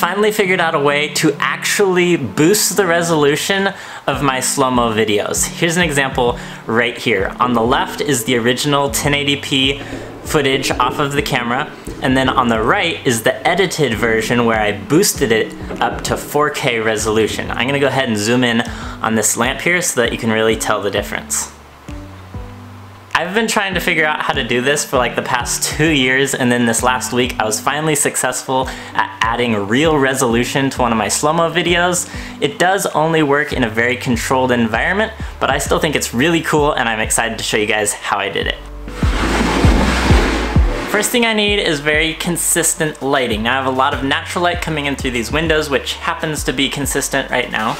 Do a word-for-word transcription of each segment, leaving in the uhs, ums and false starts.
finally figured out a way to actually boost the resolution of my slow-mo videos. Here's an example right here. On the left is the original ten eighty p footage off of the camera, and then on the right is the edited version where I boosted it up to four K resolution. I'm gonna go ahead and zoom in on this lamp here so that you can really tell the difference. I've been trying to figure out how to do this for like the past two years, and then this last week I was finally successful at adding real resolution to one of my slow-mo videos. It does only work in a very controlled environment, but I still think it's really cool and I'm excited to show you guys how I did it. First thing I need is very consistent lighting. Now I have a lot of natural light coming in through these windows, which happens to be consistent right now.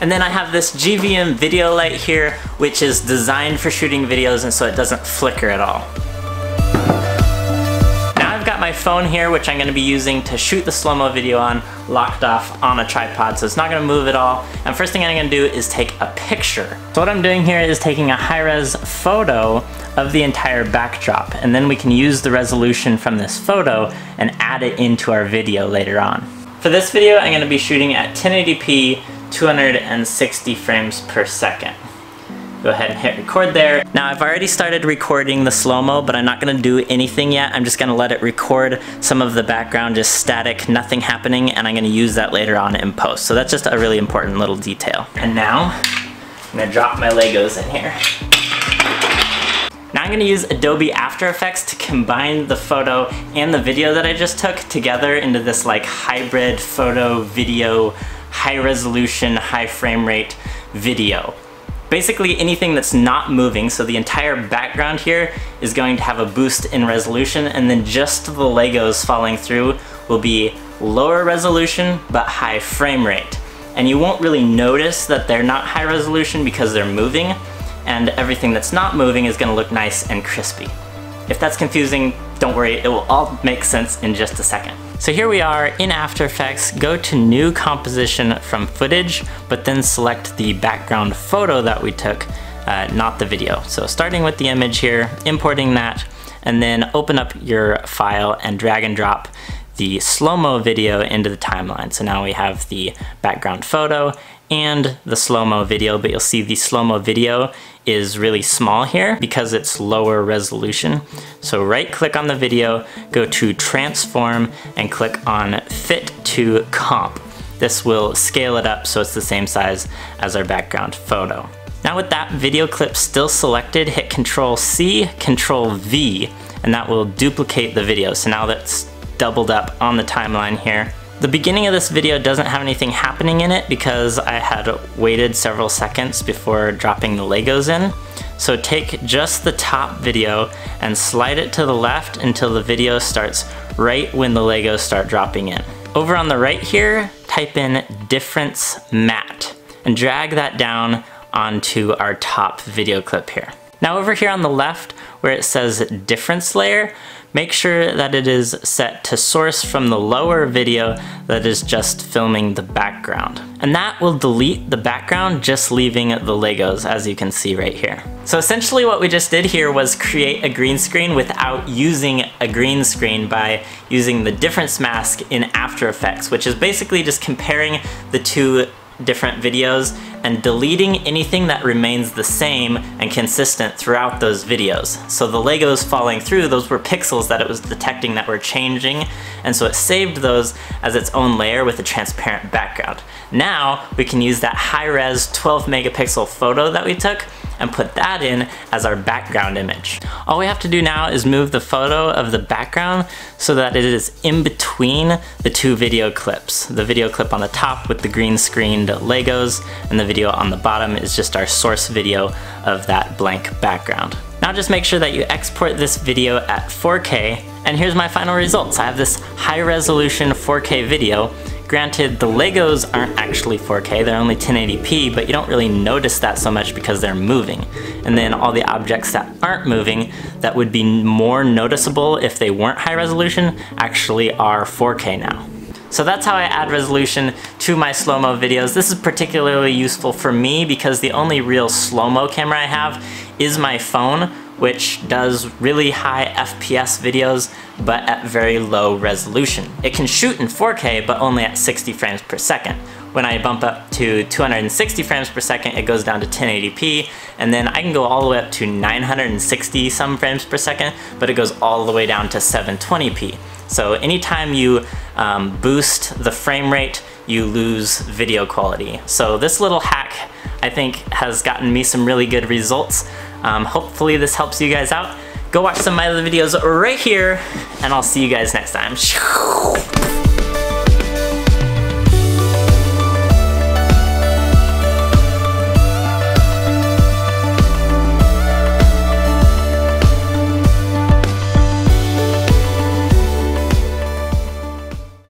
And then I have this G V M video light here, which is designed for shooting videos and so it doesn't flicker at all. Now I've got my phone here, which I'm gonna be using to shoot the slow-mo video on, locked off on a tripod, so it's not gonna move at all. And first thing I'm gonna do is take a picture. So what I'm doing here is taking a high-res photo of the entire backdrop, and then we can use the resolution from this photo and add it into our video later on. For this video, I'm going to be shooting at ten eighty p, two hundred sixty frames per second. Go ahead and hit record there. Now I've already started recording the slow-mo, but I'm not gonna do anything yet. I'm just gonna let it record some of the background, just static, nothing happening, and I'm gonna use that later on in post. So that's just a really important little detail. And now, I'm gonna drop my Legos in here. Now I'm gonna use Adobe After Effects to combine the photo and the video that I just took together into this like hybrid photo, video, high resolution, high frame rate video. Basically anything that's not moving, so the entire background here is going to have a boost in resolution, and then just the Legos falling through will be lower resolution but high frame rate. And you won't really notice that they're not high resolution because they're moving, and everything that's not moving is gonna look nice and crispy. If that's confusing, don't worry, it will all make sense in just a second. So here we are in After Effects. Go to New Composition from Footage, but then select the background photo that we took, uh, not the video. So starting with the image here, importing that, and then open up your file and drag and drop the slow-mo video into the timeline. So now we have the background photo and the slow-mo video, but you'll see the slow-mo video is really small here because it's lower resolution. So right click on the video, go to transform and click on fit to comp. This will scale it up so it's the same size as our background photo. Now with that video clip still selected, hit Control C, Control V, and that will duplicate the video. So now that's doubled up on the timeline here. The beginning of this video doesn't have anything happening in it because I had waited several seconds before dropping the Legos in. So take just the top video and slide it to the left until the video starts right when the Legos start dropping in. Over on the right here, type in difference matte and drag that down onto our top video clip here. Now over here on the left where it says difference layer, make sure that it is set to source from the lower video that is just filming the background. And that will delete the background, just leaving the Legos as you can see right here. So essentially what we just did here was create a green screen without using a green screen by using the difference mask in After Effects, which is basically just comparing the two different videos and deleting anything that remains the same and consistent throughout those videos. So the Legos falling through, those were pixels that it was detecting that were changing, and so it saved those as its own layer with a transparent background. Now we can use that high-res twelve megapixel photo that we took and put that in as our background image. All we have to do now is move the photo of the background so that it is in between the two video clips. The video clip on the top with the green screened Legos, and the video on the bottom is just our source video of that blank background. Now just make sure that you export this video at four K, and here's my final results. I have this high resolution four K video. Granted, the Legos aren't actually four K, they're only ten eighty p, but you don't really notice that so much because they're moving. And then all the objects that aren't moving, that would be more noticeable if they weren't high resolution, actually are four K now. So that's how I add resolution to my slow-mo videos. This is particularly useful for me because the only real slow-mo camera I have is my phone, which does really high F P S videos, but at very low resolution. It can shoot in four K, but only at sixty frames per second. When I bump up to two hundred sixty frames per second, it goes down to ten eighty p, and then I can go all the way up to nine hundred sixty some frames per second, but it goes all the way down to seven twenty p. So anytime you um, boost the frame rate, you lose video quality. So this little hack, I think, has gotten me some really good results. Um, hopefully this helps you guys out. Go watch some of my other videos right here, and I'll see you guys next time.